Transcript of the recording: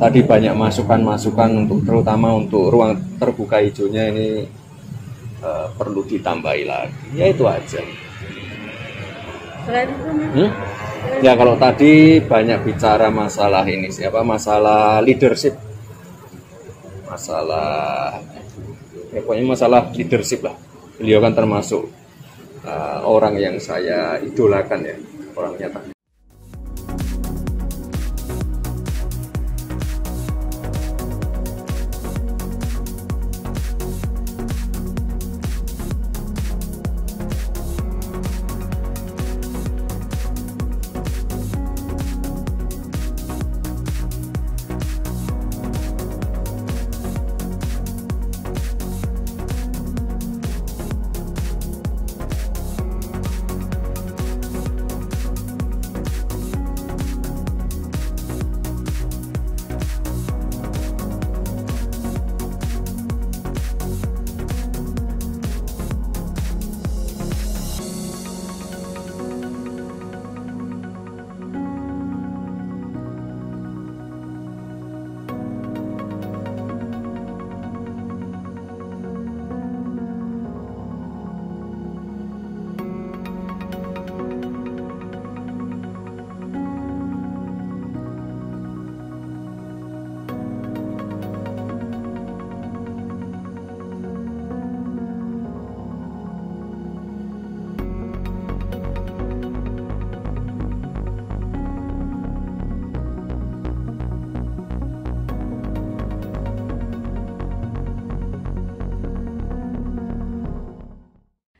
tadi banyak masukan-masukan untuk terutama untuk ruang terbuka hijaunya ini perlu ditambahi lagi. Ya itu aja. Ya kalau tadi banyak bicara masalah ini siapa masalah leadership, masalah ya pokoknya masalah leadership lah. Beliau kan termasuk orang yang saya idolakan ya, orangnya tadi.